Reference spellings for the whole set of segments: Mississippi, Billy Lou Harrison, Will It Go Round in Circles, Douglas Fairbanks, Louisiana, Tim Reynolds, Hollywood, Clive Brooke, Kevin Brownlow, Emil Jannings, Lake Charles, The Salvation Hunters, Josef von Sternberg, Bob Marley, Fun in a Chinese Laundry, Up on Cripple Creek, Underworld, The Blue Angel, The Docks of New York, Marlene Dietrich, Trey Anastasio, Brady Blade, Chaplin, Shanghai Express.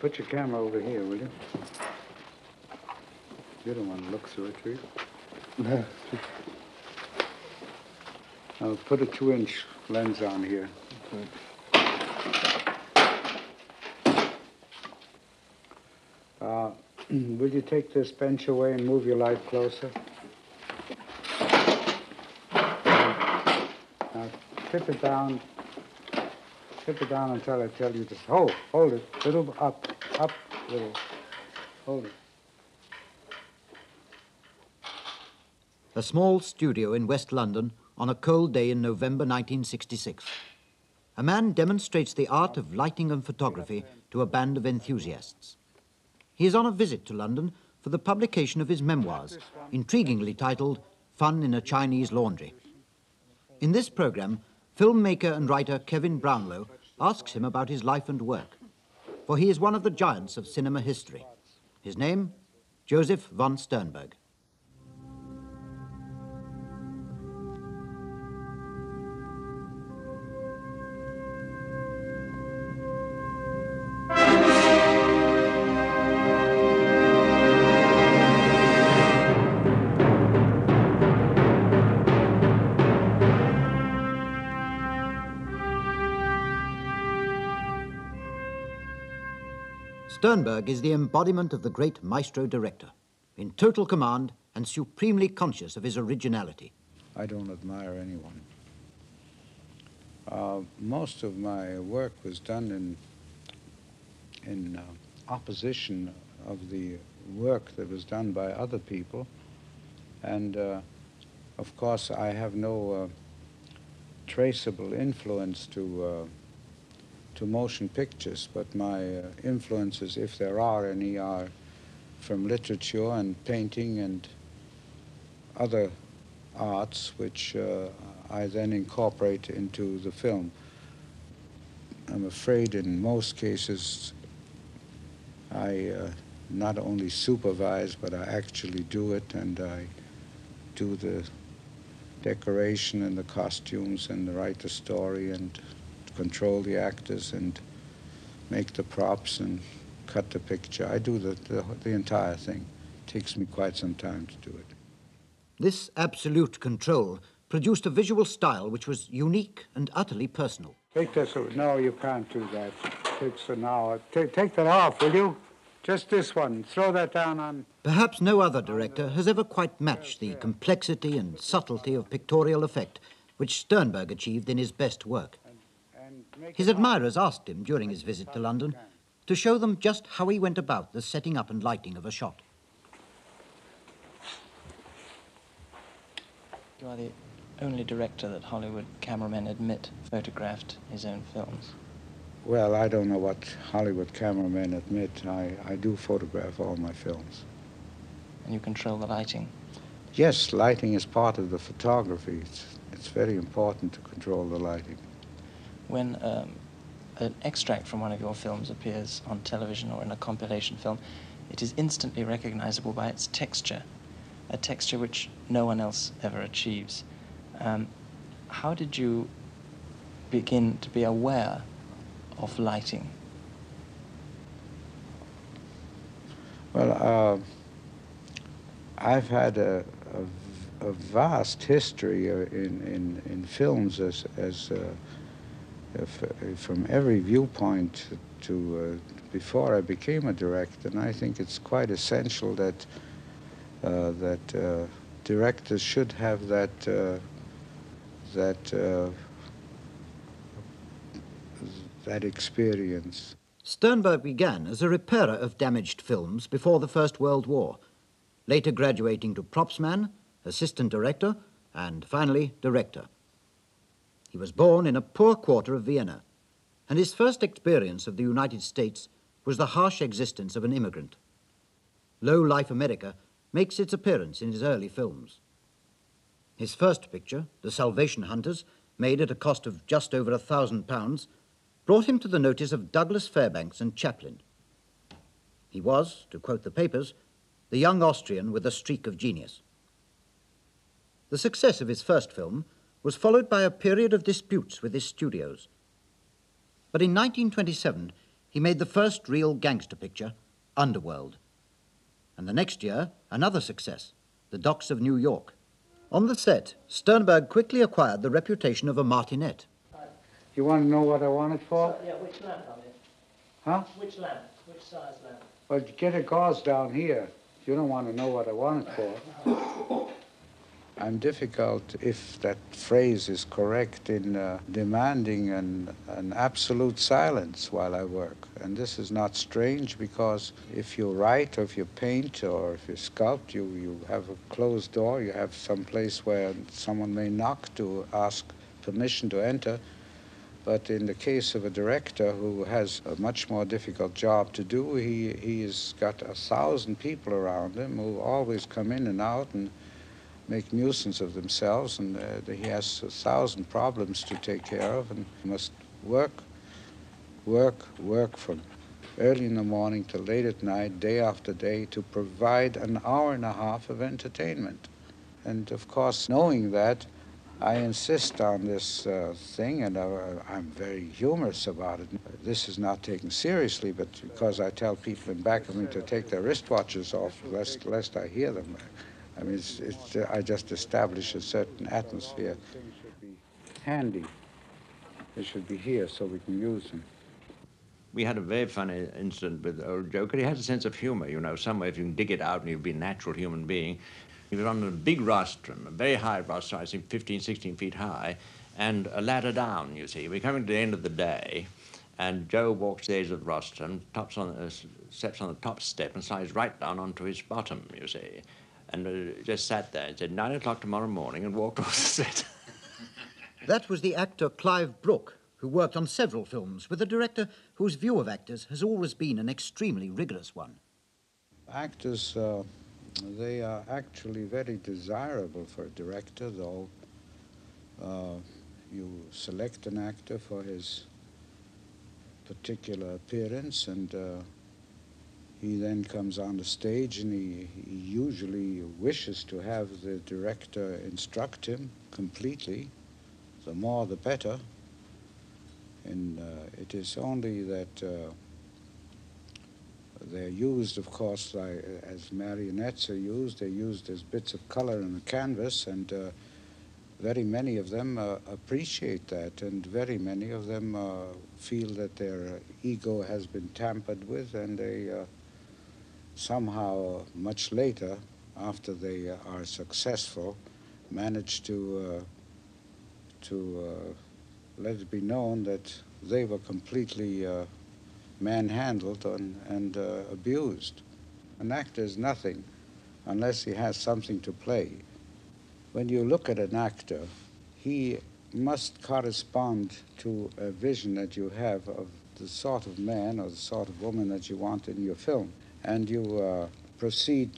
Put your camera over here, will you? You don't want to look through it, do you? No. I'll put a 2-inch lens on here. Okay. Will you take this bench away and move your light closer? Now, tip it down until I tell you to hold it, little up, little, hold it. A small studio in West London on a cold day in November 1966. A man demonstrates the art of lighting and photography to a band of enthusiasts. He is on a visit to London for the publication of his memoirs, intriguingly titled Fun in a Chinese Laundry. In this program, filmmaker and writer Kevin Brownlow asks him about his life and work, for he is one of the giants of cinema history. His name, Josef von Sternberg. Sternberg is the embodiment of the great maestro-director, in total command and supremely conscious of his originality. I don't admire anyone. Most of my work was done in opposition of the work that was done by other people. And, of course, I have no traceable influence to motion pictures, but my influences, if there are any, are from literature and painting and other arts, which I then incorporate into the film. I'm afraid in most cases I not only supervise, but I actually do it, and I do the decoration and the costumes and write the story and control the actors and make the props and cut the picture. I do the entire thing. It takes me quite some time to do it. This absolute control produced a visual style which was unique and utterly personal. Take this away. No, you can't do that. It takes an hour. Take that off, will you? Just this one. Throw that down on... Perhaps no other director has ever quite matched the complexity and subtlety of pictorial effect which Sternberg achieved in his best work. His admirers asked him during his visit to London to show them just how he went about the setting up and lighting of a shot. You are the only director that Hollywood cameramen admit photographed his own films. Well, I don't know what Hollywood cameramen admit. I do photograph all my films. And you control the lighting? Yes, lighting is part of the photography. It's very important to control the lighting. When an extract from one of your films appears on television or in a compilation film, it is instantly recognizable by its texture, a texture which no one else ever achieves. How did you begin to be aware of lighting? Well, I've had a vast history in films from every viewpoint to before I became a director, and I think it's quite essential that directors should have that that experience. Sternberg began as a repairer of damaged films before the First World War, later graduating to props man, assistant director, and finally director. He was born in a poor quarter of Vienna, and his first experience of the United States was the harsh existence of an immigrant. Low-life America makes its appearance in his early films. His first picture, The Salvation Hunters, made at a cost of just over £1,000, brought him to the notice of Douglas Fairbanks and Chaplin. He was, to quote the papers, the young Austrian with a streak of genius. The success of his first film was followed by a period of disputes with his studios. But in 1927, he he made the first real gangster picture, Underworld. And the next year, another success, The Docks of New York. On the set, Sternberg quickly acquired the reputation of a martinet. You want to know what I want it for? Yeah, which lamp on it? Huh? Which lamp? Which size lamp? Well, get a gauze down here. You don't want to know what I want it for. I'm difficult, if that phrase is correct, in demanding an absolute silence while I work. And this is not strange, because if you write, or if you paint, or if you sculpt, you have a closed door, you have some place where someone may knock to ask permission to enter. But in the case of a director who has a much more difficult job to do, he's got 1,000 people around him who always come in and out and make nuisance of themselves, and he has 1,000 problems to take care of, and must work from early in the morning to late at night, day after day, to provide an hour and a half of entertainment. And of course, knowing that, I insist on this thing, and I'm very humorous about it. This is not taken seriously, but because I tell people in back of me to take their wristwatches off, lest I hear them. I mean, I just establish a certain atmosphere. Things should be handy. They should be here so we can use them. We had a very funny incident with old Joker. He has a sense of humor, you know, somewhere if you can dig it out and you'll be a natural human being. He was on a big rostrum, a very high rostrum, I think 15, 16 feet high, and a ladder down, you see. We're coming to the end of the day, and Joe walks the edge of the rostrum, steps on the top step, and slides right down onto his bottom, you see. And just sat there and said, 9 o'clock tomorrow morning, and walked off the set. That was the actor Clive Brooke, who worked on several films with a director whose view of actors has always been an extremely rigorous one. Actors... they are actually very desirable for a director, though you select an actor for his particular appearance, and he then comes on the stage, and he usually wishes to have the director instruct him completely. The more, the better. And it is only that they're used, of course, as marionettes are used. They're used as bits of color in the canvas, and very many of them appreciate that, and very many of them feel that their ego has been tampered with, and they somehow, much later, after they are successful, manage to let it be known that they were completely manhandled and abused. An actor is nothing unless he has something to play. When you look at an actor, he must correspond to a vision that you have of the sort of man or the sort of woman that you want in your film. And you proceed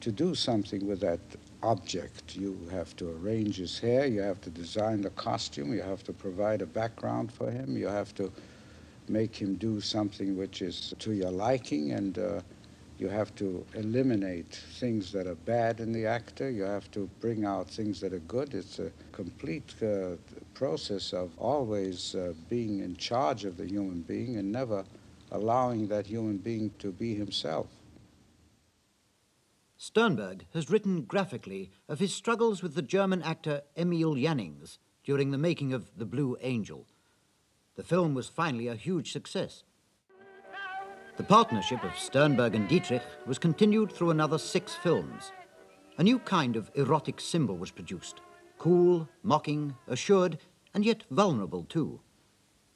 to do something with that object. You have to arrange his hair, you have to design the costume, you have to provide a background for him, you have to make him do something which is to your liking, and you have to eliminate things that are bad in the actor. You have to bring out things that are good. It's a complete process of always being in charge of the human being and never allowing that human being to be himself. Sternberg has written graphically of his struggles with the German actor Emil Jannings during the making of The Blue Angel. The film was finally a huge success. The partnership of Sternberg and Dietrich was continued through another 6 films. A new kind of erotic symbol was produced, cool, mocking, assured, and yet vulnerable too.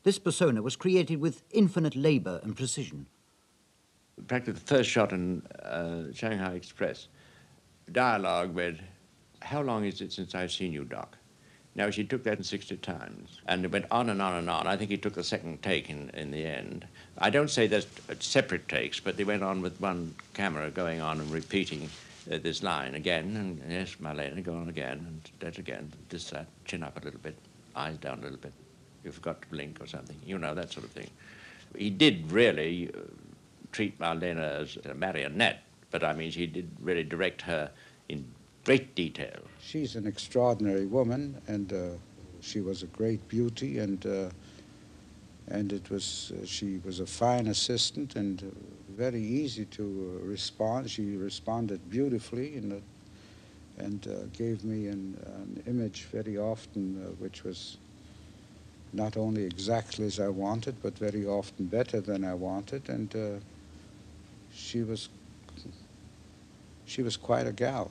This persona was created with infinite labor and precision. Practically the first shot in Shanghai Express, dialogue read, "How long is it since I've seen you, Doc?" Now, she took that in 60 times, and it went on and on and on. I think he took the second take in the end. I don't say that's separate takes, but they went on with one camera going on and repeating this line again, and yes, Marlene, go on again, and that again, this, that, chin up a little bit, eyes down a little bit, you forgot to blink or something, you know, that sort of thing. He did really treat Marlene as a marionette, but I mean, he did really direct her in great detail. She's an extraordinary woman, and she was a great beauty, And it was, she was a fine assistant and very easy to respond. She responded beautifully and gave me an image very often which was not only exactly as I wanted, but very often better than I wanted. And she was quite a gal.